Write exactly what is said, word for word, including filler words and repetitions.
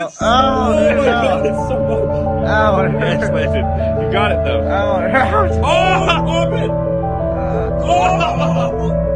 Oh, oh no. God, it's so much. Ow, it hurt. You got it though. Ow, it hurt. Oh, open. Uh, oh.